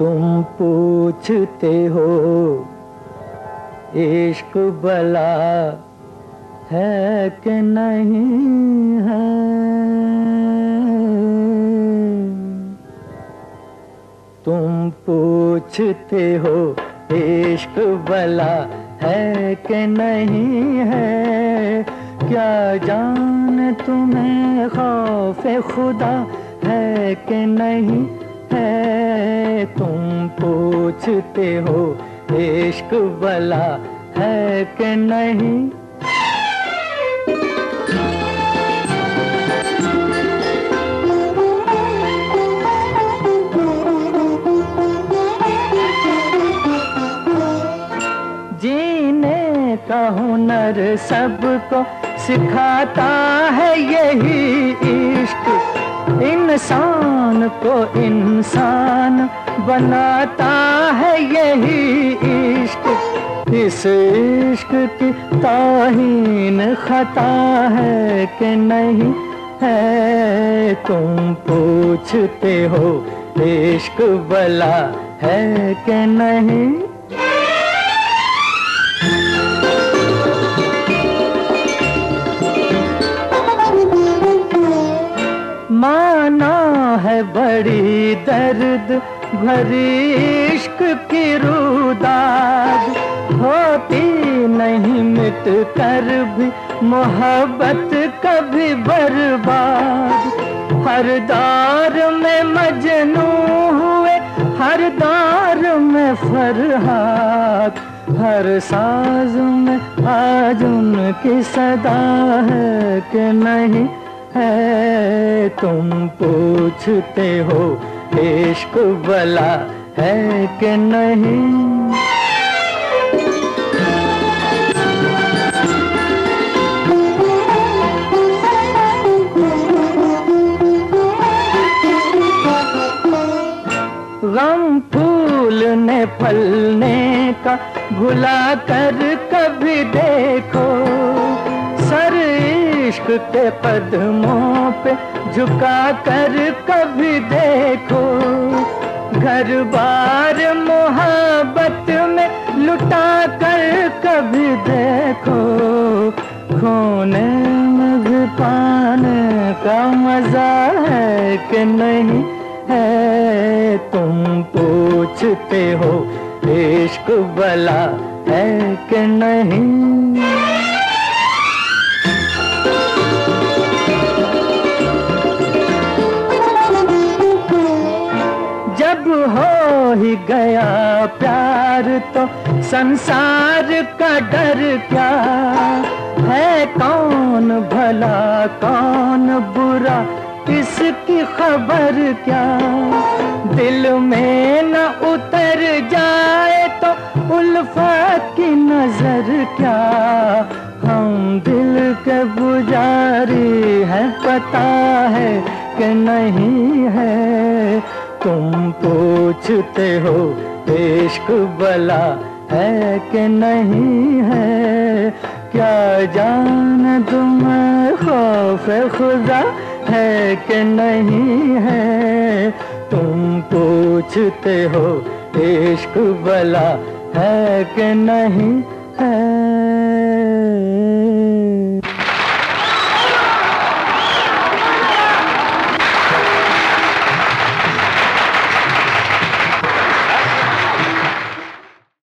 तुम पूछते हो इश्क बला है कि नहीं है। तुम पूछते हो इश्क बला है कि नहीं है। क्या जान तुम्हें खौफे खुदा है कि नहीं है। तुम पूछते हो इश्क बला है कि नहीं। जीने का हुनर सबको सिखाता है यही इश्क। इंसान को इंसान बनाता है यही इश्क। इस इश्क की ताहीन खता है कि नहीं है। तुम पूछते हो इश्क बला है कि नहीं। माना है बड़ी दर्द भरी इश्क की रुदाद। होती नहीं मिट कर भी मोहब्बत कभी बर्बाद। हर दौर में मजनू हुए हर दौर में फरहाद। हर साज में आज उनकी सदा है कि नहीं है। तुम पूछते हो इश्क बला है कि नहीं। गम फूलने फलने का भुला कर कभी देखो। सर इश्क के कदमों पे झुका कर कभी देखो। घर बार मोहब्बत में लुटा कर कभी देखो। खोने में भी पाने का मजा है कि नहीं है। तुम पूछते हो इश्क बला है कि नहीं। हो ही गया प्यार तो संसार का डर क्या है। कौन भला कौन बुरा इसकी खबर क्या। दिल में न उतर जाए तो उल्फत की नजर क्या। हम दिल के बुजारी है पता है कि नहीं है। तुम पूछते हो इश्क बला है कि नहीं है। क्या जान तुम्हें खौफे खुदा है कि नहीं है। तुम पूछते हो इश्क बला है कि नहीं है।